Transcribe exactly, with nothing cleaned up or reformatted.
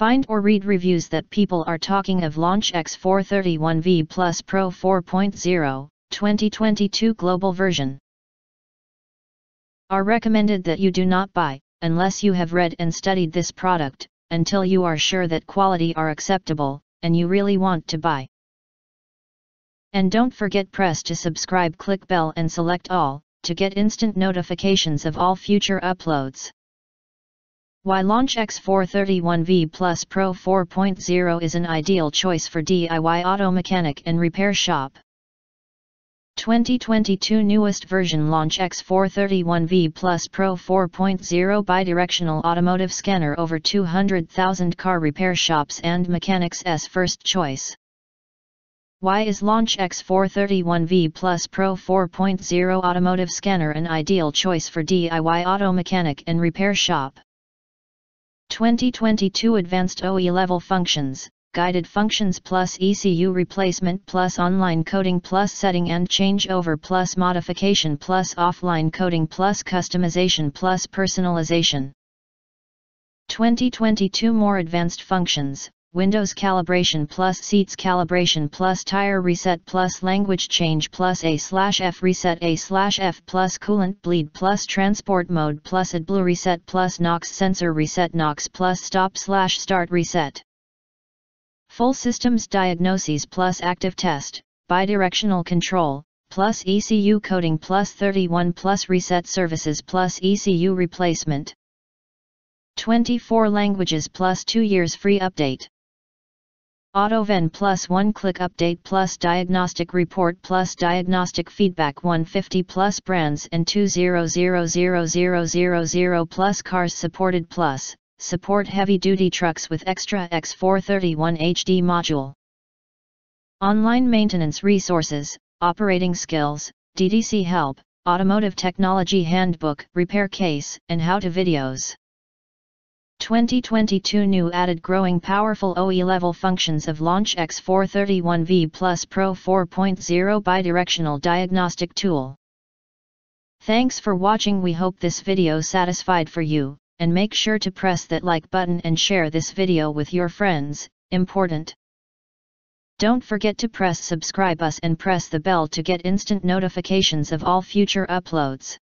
Find or read reviews that people are talking of Launch X four thirty-one V plus Pro four point oh, twenty twenty-two global version. Are recommended that you do not buy, unless you have read and studied this product, until you are sure that quality are acceptable, and you really want to buy. And don't forget press to subscribe, click bell and select all, to get instant notifications of all future uploads. Why Launch X four thirty-one V plus Pro four point oh is an ideal choice for D I Y auto mechanic and repair shop. twenty twenty-two newest version Launch X four thirty-one V plus Pro four point oh bidirectional automotive scanner over two hundred thousand car repair shops and mechanics as first choice. Why is Launch X four thirty-one V plus Pro four point oh automotive scanner an ideal choice for D I Y auto mechanic and repair shop? twenty twenty-two advanced O E level functions, guided functions plus E C U replacement plus online coding plus setting and changeover plus modification plus offline coding plus customization plus personalization. twenty twenty-two more advanced functions, windows calibration plus seats calibration plus tire reset plus language change plus A slash F reset A slash F plus coolant bleed plus transport mode plus AdBlue reset plus NOx sensor reset NOx plus stop slash start reset. Full systems diagnoses plus active test, bidirectional control, plus E C U coding plus thirty-one plus reset services plus E C U replacement. twenty-four languages plus two years free update. AutoVen plus one-click update plus diagnostic report plus diagnostic feedback one hundred fifty plus brands and two hundred thousand plus cars supported plus, support heavy-duty trucks with extra X four thirty-one H D module. Online maintenance resources, operating skills, D T C help, automotive technology handbook, repair case, and how-to videos. twenty twenty-two new added growing powerful O E level functions of Launch X four thirty-one V plus Pro four point oh bidirectional diagnostic tool. Thanks for watching. We hope this video satisfied for you, and make sure to press that like button and share this video with your friends. Important. Don't forget to press subscribe us and press the bell to get instant notifications of all future uploads.